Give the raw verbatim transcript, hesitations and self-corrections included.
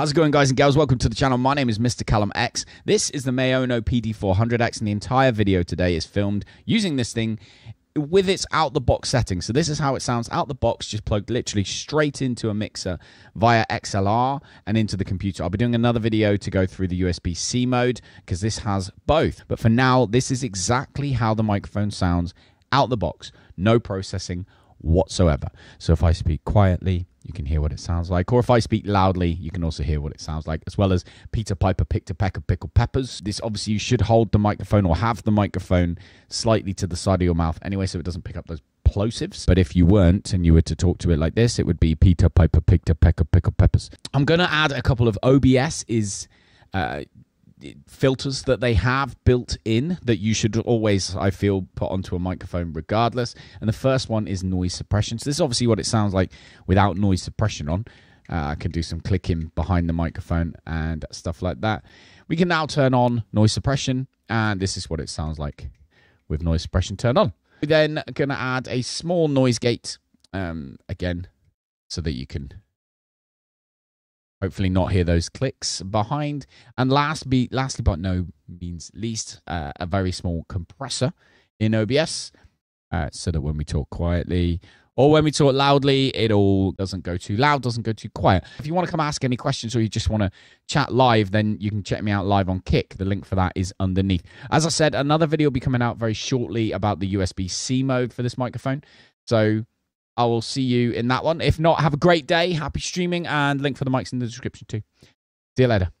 How's it going, guys and gals? Welcome to the channel. My name is Mister Callum X. This is the Maono P D four hundred X, and the entire video today is filmed using this thing with its out-the-box settings. So this is how it sounds out-the-box, just plugged literally straight into a mixer via X L R and into the computer. I'll be doing another video to go through the U S B C mode because this has both. But for now, this is exactly how the microphone sounds out-the-box, no processing whatsoever. So if I speak quietly, you can hear what it sounds like. Or if I speak loudly, you can also hear what it sounds like, as well as Peter Piper picked a peck of pickled peppers. This obviously you should hold the microphone or have the microphone slightly to the side of your mouth anyway, so it doesn't pick up those plosives. But if you weren't and you were to talk to it like this, it would be Peter Piper picked a peck of pickled peppers. I'm going to add a couple of O B S is... Uh, filters that they have built in that you should always, I feel, put onto a microphone regardless. And the first one is noise suppression. So this is obviously what it sounds like without noise suppression on. Uh, I can do some clicking behind the microphone and stuff like that. We can now turn on noise suppression, and this is what it sounds like with noise suppression turned on. We're then going to add a small noise gate um, again so that you can hopefully not hear those clicks behind. And last be, lastly, but no means least, uh, a very small compressor in O B S uh, so that when we talk quietly or when we talk loudly, it all doesn't go too loud, doesn't go too quiet. If you want to come ask any questions or you just want to chat live, then you can check me out live on Kick. The link for that is underneath. As I said, another video will be coming out very shortly about the U S B C mode for this microphone. So I will see you in that one. If not, have a great day. Happy streaming, and link for the mics in the description too. See you later.